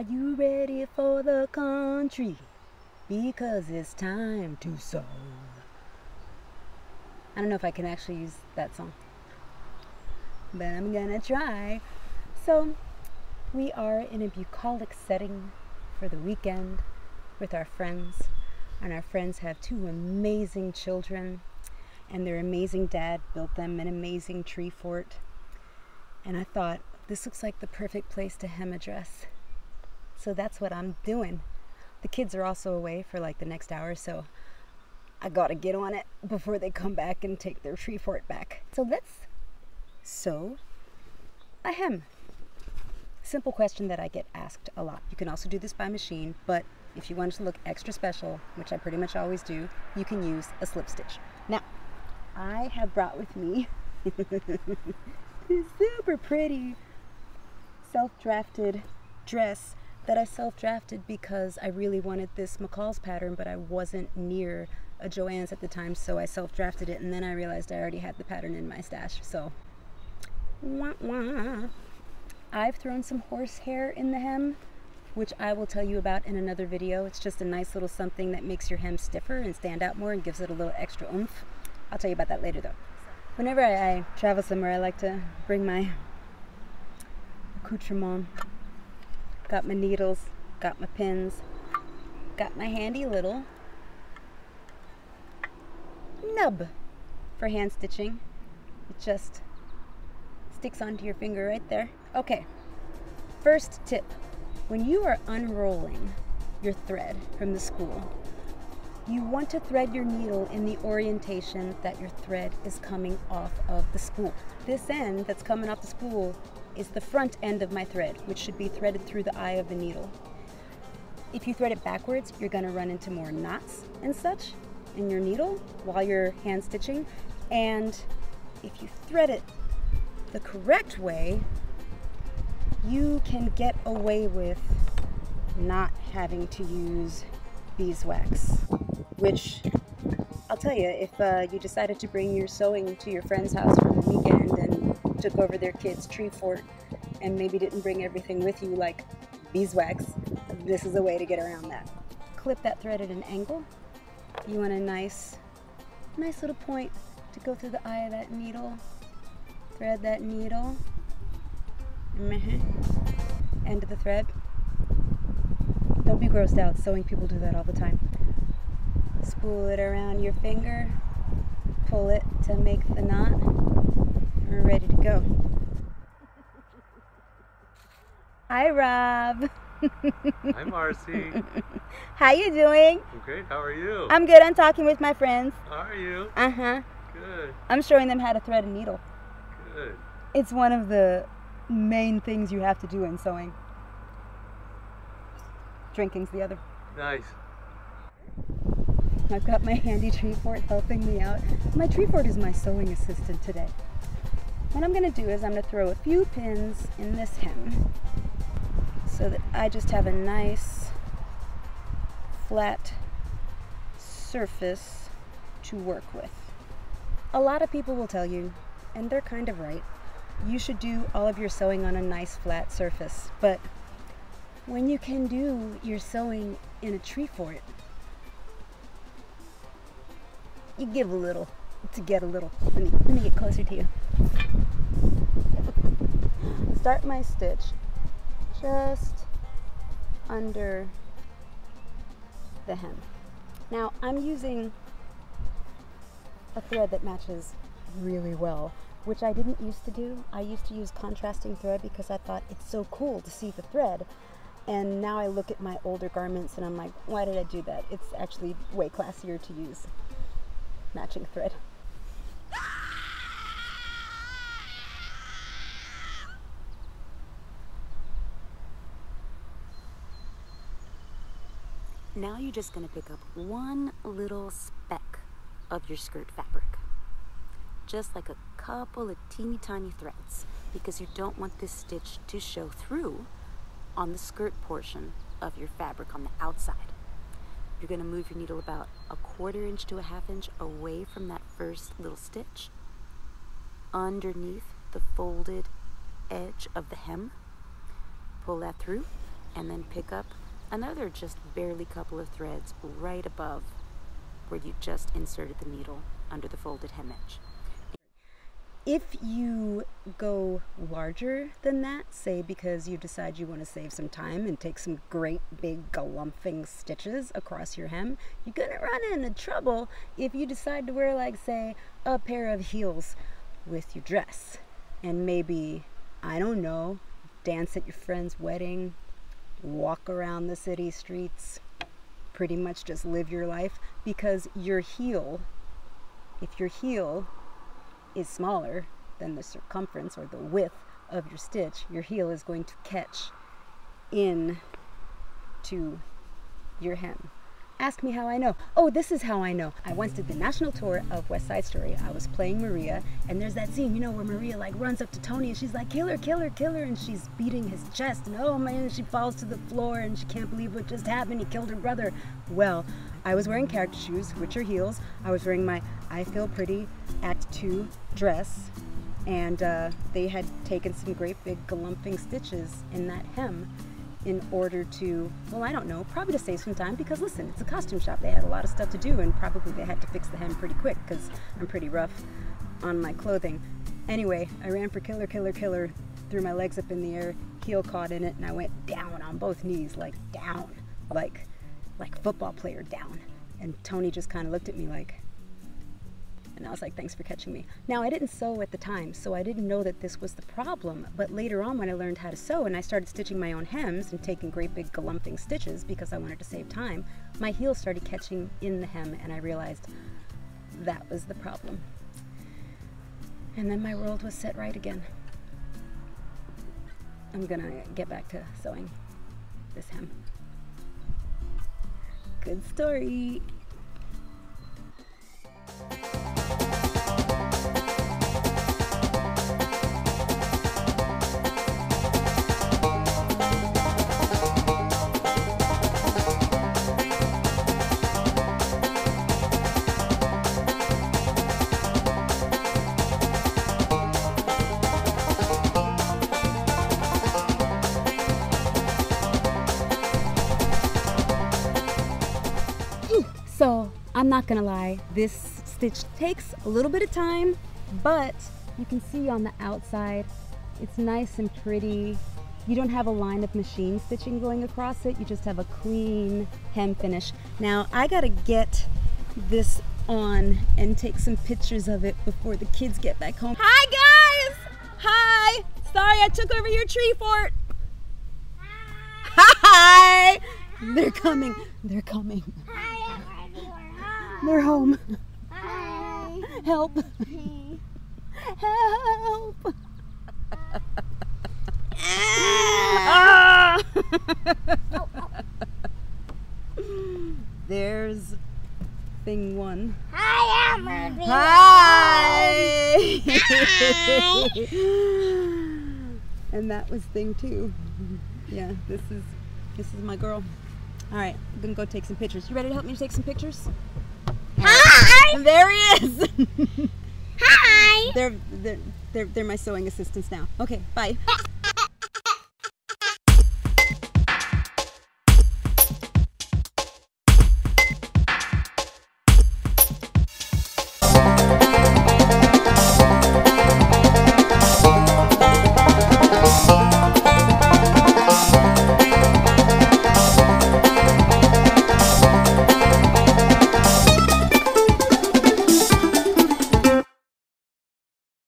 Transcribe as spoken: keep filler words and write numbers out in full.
Are you ready for the country? Because it's time to sow. I don't know if I can actually use that song, but I'm gonna try. So we are in a bucolic setting for the weekend with our friends, and our friends have two amazing children, and their amazing dad built them an amazing tree fort. And I thought, this looks like the perfect place to hem a dress. So that's what I'm doing. The kids are also away for like the next hour, so I gotta get on it before they come back and take their tree fort back. So let's sew a hem. Simple question that I get asked a lot. You can also do this by machine, but if you wanted to look extra special, which I pretty much always do, you can use a slip stitch. Now, I have brought with me this super pretty self-drafted dress that I self-drafted because I really wanted this McCall's pattern, but I wasn't near a Joann's at the time, so I self-drafted it, and then I realized I already had the pattern in my stash, so wah, wah. I've thrown some horsehair in the hem, which I will tell you about in another video. It's just a nice little something that makes your hem stiffer and stand out more and gives it a little extra oomph. I'll tell you about that later though. Whenever I, I travel somewhere, I like to bring my accoutrement. Got my needles, got my pins, got my handy little nub for hand stitching. It just sticks onto your finger right there. Okay, first tip. When you are unrolling your thread from the spool, you want to thread your needle in the orientation that your thread is coming off of the spool. This end that's coming off the spool is the front end of my thread, which should be threaded through the eye of the needle. If you thread it backwards, you're gonna run into more knots and such in your needle while you're hand stitching. And if you thread it the correct way, you can get away with not having to use beeswax, which I'll tell you, if uh, you decided to bring your sewing to your friend's house for the weekend and took over their kid's tree fort and maybe didn't bring everything with you like beeswax, this is a way to get around that. Clip that thread at an angle. You want a nice, nice little point to go through the eye of that needle. Thread that needle. Mm-hmm. End of the thread. Don't be grossed out. Sewing people do that all the time. Spool it around your finger. Pull it to make the knot. We're ready to go. Hi, Rob. Hi, Marcy. How you doing? I'm great. How are you? I'm good. I'm talking with my friends. How are you? Uh-huh. Good. I'm showing them how to thread a needle. Good. It's one of the main things you have to do in sewing. Drinking's the other. Nice. I've got my handy tree fort helping me out. My tree fort is my sewing assistant today. What I'm gonna do is I'm gonna throw a few pins in this hem so that I just have a nice flat surface to work with. A lot of people will tell you, and they're kind of right, you should do all of your sewing on a nice flat surface, but when you can do your sewing in a tree fort, you give a little to get a little. Let me, let me get closer to you. Start my stitch just under the hem. Now I'm using a thread that matches really well, which I didn't used to do. I used to use contrasting thread because I thought it's so cool to see the thread. And now I look at my older garments and I'm like, why did I do that? It's actually way classier to use matching thread. Now you're just going to pick up one little speck of your skirt fabric, just like a couple of teeny tiny threads, because you don't want this stitch to show through on the skirt portion of your fabric on the outside. You're gonna move your needle about a quarter inch to a half inch away from that first little stitch, underneath the folded edge of the hem. Pull that through, and then pick up another just barely couple of threads right above where you just inserted the needle under the folded hem edge. If you go larger than that, say because you decide you want to save some time and take some great big galumphing stitches across your hem, you're going to run into trouble if you decide to wear, like, say, a pair of heels with your dress and maybe, I don't know, dance at your friend's wedding, walk around the city streets, pretty much just live your life, because your heel, if your heel is smaller than the circumference or the width of your stitch, your heel is going to catch in to your hem. Ask me how I know. Oh, this is how I know. I once did the national tour of West Side Story. I was playing Maria, and there's that scene, you know, where Maria like runs up to Tony and she's like, kill her, kill her, kill her, and she's beating his chest, and oh man, she falls to the floor and she can't believe what just happened, he killed her brother. Well, I was wearing character shoes, which are heels. I was wearing my I Feel Pretty Act two dress, and uh, they had taken some great big galumphing stitches in that hem in order to, well, I don't know, probably to save some time, because listen, it's a costume shop. They had a lot of stuff to do, and probably they had to fix the hem pretty quick because I'm pretty rough on my clothing. Anyway, I ran for killer, killer, killer, threw my legs up in the air, heel caught in it, and I went down on both knees, like down, like like football player down. And Tony just kind of looked at me like, and I was like, thanks for catching me. Now, I didn't sew at the time, so I didn't know that this was the problem, but later on when I learned how to sew and I started stitching my own hems and taking great big galumphing stitches because I wanted to save time, my heel started catching in the hem, and I realized that was the problem. And then my world was set right again. I'm gonna get back to sewing this hem. Good story. So I'm not gonna lie, this stitch takes a little bit of time, but you can see on the outside, it's nice and pretty. You don't have a line of machine stitching going across it, you just have a clean hem finish. Now I gotta get this on and take some pictures of it before the kids get back home. Hi guys! Hi! Sorry I took over your tree fort. Hi! Hi. They're coming, they're coming. Hi. They're home. Hi. Help. Hey. Help. Ah. Oh, oh. There's thing one. Hi, I'm Ruby. Hi. Hi. And that was thing two. Yeah, this is this is my girl. All right, I'm gonna go take some pictures. You ready to help me take some pictures? Hi! And there he is! Hi! They're, they're, they're, they're my sewing assistants now. Okay, bye.